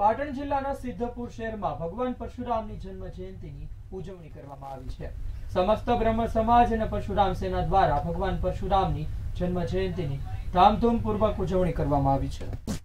પાટણ જિલ્લાના સિદ્ધપુર શહેરમાં ભગવાન પરશુરામની જન્મ જયંતિની ઉજવણી કરવામાં આવી છે। સમસ્ત બ્રહ્મ સમાજ અને પરશુરામ સેના દ્વારા ભગવાન પરશુરામની જન્મ જયંતિની ધામધૂમપૂર્વક ઉજવણી કરવામાં આવી છે।